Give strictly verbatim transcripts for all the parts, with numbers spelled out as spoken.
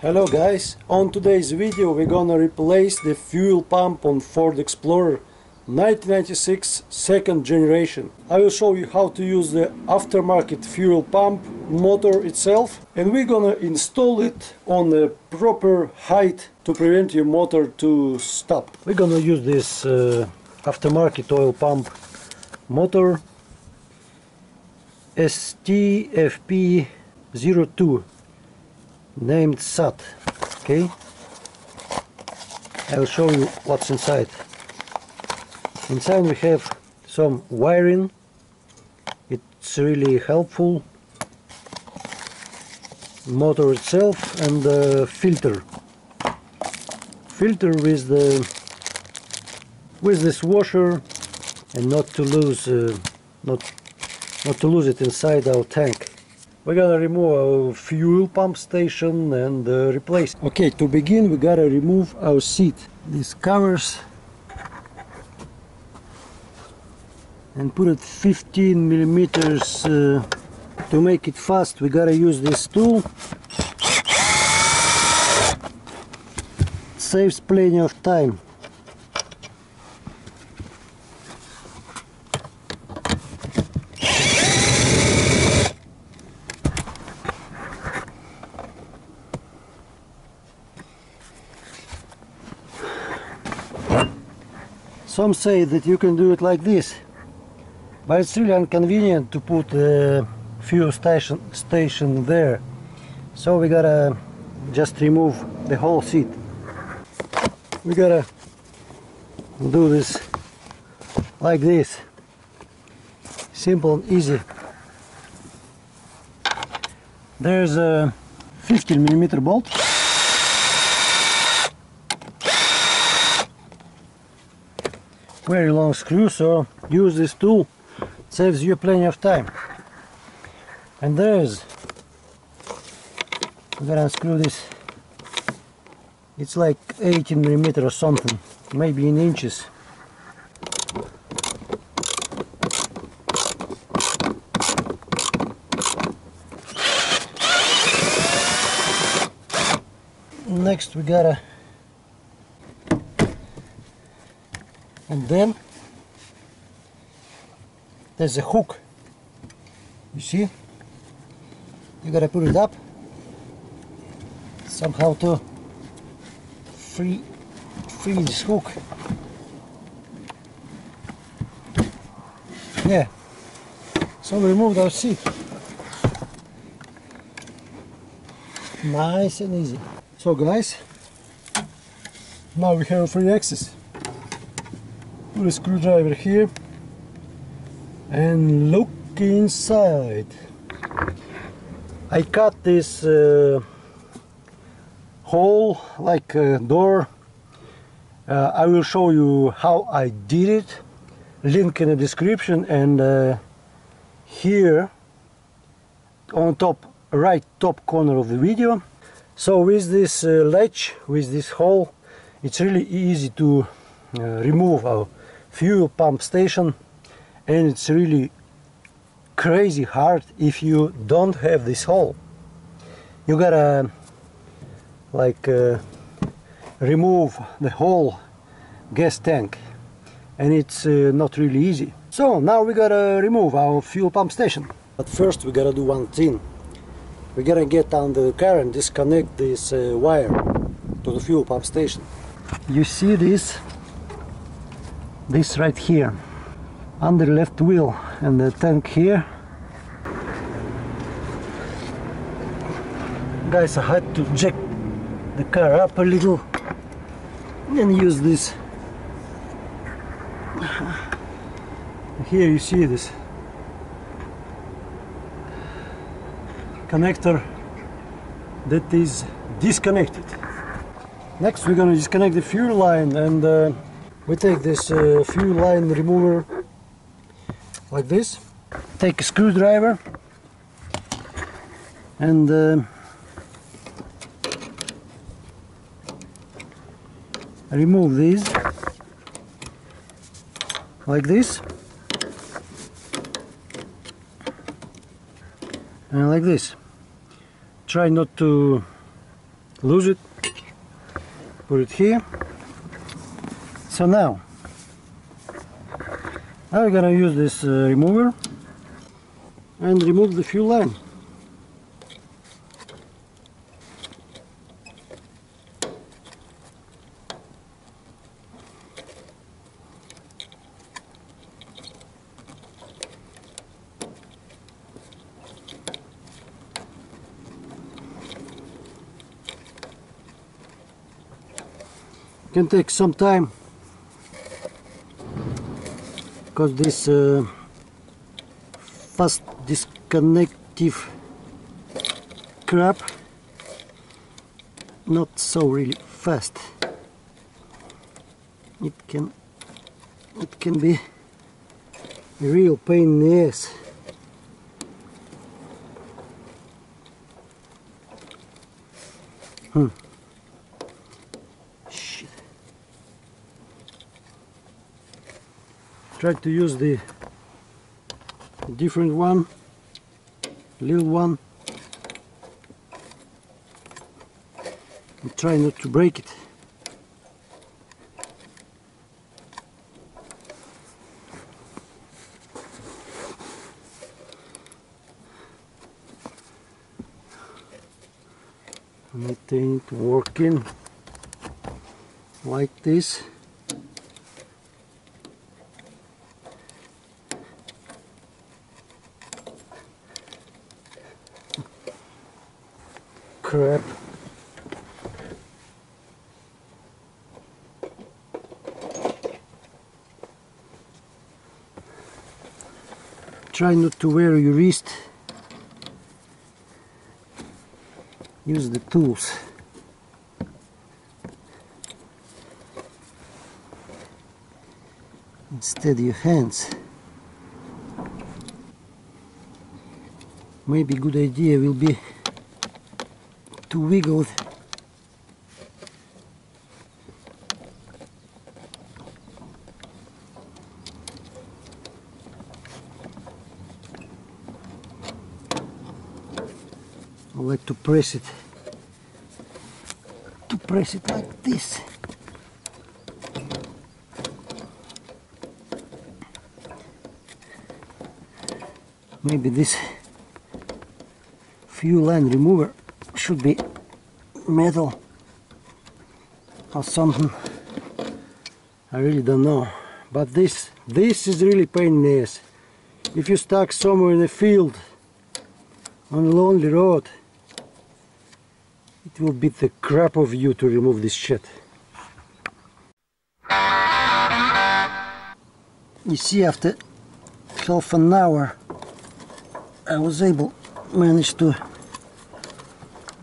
Hello guys, on today's video we're gonna replace the fuel pump on Ford Explorer nineteen ninety-six second generation. I will show you how to use the aftermarket fuel pump motor itself, and we're gonna install it on the proper height to prevent your motor to stop. We're gonna use this uh, aftermarket oil pump motor S T F P zero two named S A T. Okay, I'll show you what's inside. Inside we have some wiring. It's really helpful. Motor itself and the filter. Filter with the with this washer, and not to lose uh, not not to lose it inside our tank. We're gonna remove our fuel pump station and uh, replace it. Okay, to begin we gotta remove our seat. These covers, and put it fifteen millimeters. Uh, to make it fast we gotta use this tool. It saves plenty of time. Some say that you can do it like this, but it's really inconvenient to put the fuel station station there, so we gotta just remove the whole seat. We gotta do this like this, simple and easy. There's a fifteen millimeter bolt. Very long screw, so use this tool, it saves you plenty of time. And there's, I'm gonna unscrew this, it's like eighteen millimeters or something, maybe in inches. Next we gotta And then there's a hook. You see? You gotta put it up somehow to free free this hook. Yeah. So we removed our seat. Nice and easy. So guys, now we have free access. Put a screwdriver here and look inside. I cut this uh, hole like a door. Uh, I will show you how I did it. Link in the description, and uh, here on top right top corner of the video. So with this uh, latch, with this hole, it's really easy to uh, remove our fuel pump station, and it's really crazy hard if you don't have this hole. You gotta like uh, remove the whole gas tank, and it's uh, not really easy. So now we gotta remove our fuel pump station, but first we gotta do one thing. We gotta get under the car and disconnect this uh, wire to the fuel pump station. You see this This right here, under left wheel, and the tank here. Guys, I had to jack the car up a little and use this. Here you see this connector that is disconnected. Next we're gonna disconnect the fuel line, and uh, we take this uh, fuel line remover like this. Take a screwdriver and uh, remove these like this and like this. Try not to lose it, put it here. So now, now we're gonna use this uh, remover and remove the fuel line. Can take some time because this uh, fast disconnective crap not so really fast. It can it can be a real pain in the ass. Hmm. Try to use the different one, little one, and try not to break it. And it ain't working like this. Crap. Try not to wear your wrist. Use the tools. Instead your hands. Maybe good idea will be to wiggle I like to press it to press it like this. Maybe this fuel line remover should be metal or something. I really don't know, but this this is really pain in the ass. If you stuck somewhere in a field on a lonely road, it will beat the crap of you to remove this shit. You see, after half an hour I was able manage to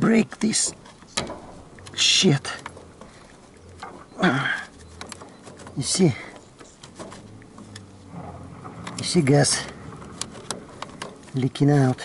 break this shit. You see, you see gas leaking out.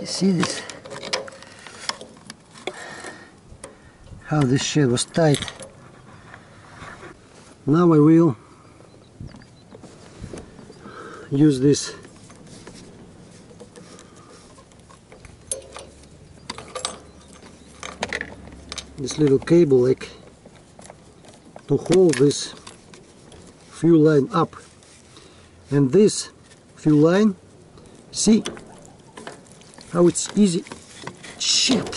You see this? How this shit was tight. Now I will use this this little cable like to hold this fuel line up, and this fuel line, see how it's easy. Shit,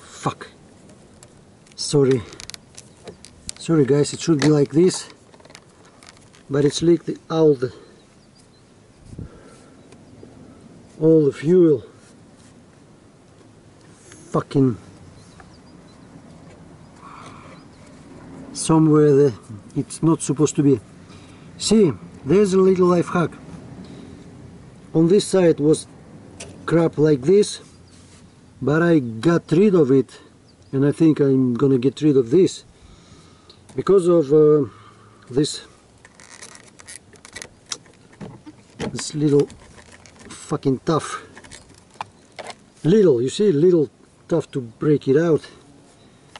fuck, sorry sorry guys, it should be like this, but it's leaked out all the fuel. Fucking somewhere that it's not supposed to be. See, there's a little life hack. On this side was crap like this, but I got rid of it, and I think I'm gonna get rid of this because of uh, this This little fucking tough, little, you see, little tough to break it out.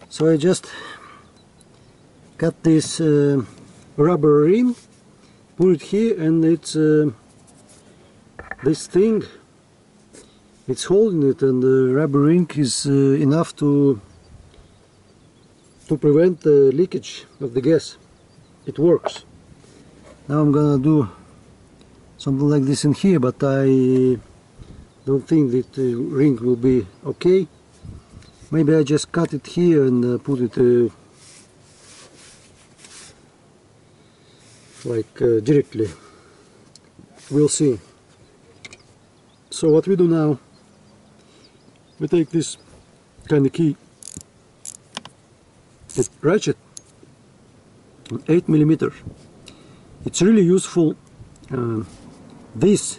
So I just cut this uh, rubber ring, put it here, and it's uh, This thing, it's holding it, and the rubber ring is uh, enough to to prevent the leakage of the gas. It works. Now I'm gonna do something like this in here, but I don't think that the ring will be okay. Maybe I just cut it here and uh, put it uh, like uh, directly. We'll see. So what we do now, we take this kind of key, it ratchet, eight millimeter. It's really useful. Uh, this,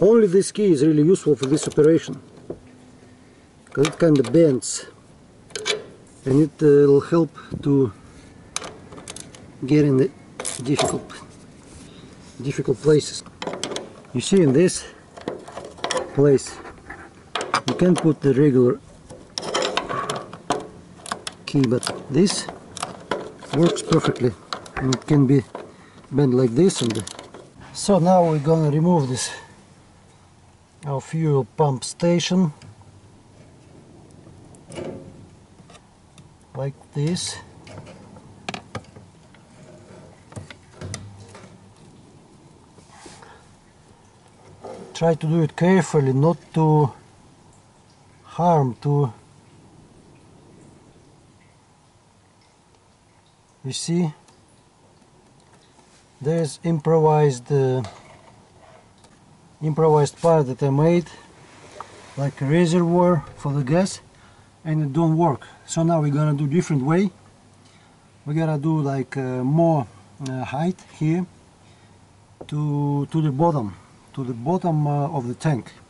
only this key is really useful for this operation, because it kind of bends, and it uh, will help to get in the difficult difficult places. You see, in this place you can put the regular key, but this works perfectly, and it can be bent like this. And so now we're gonna remove this our fuel pump station like this. Try to do it carefully, not to harm to, you see, there's improvised uh, improvised part that I made, like a reservoir for the gas, and it don't work. So now we're gonna do different way. We're gonna do like uh, more uh, height here to to the bottom. to the bottom uh, of the tank.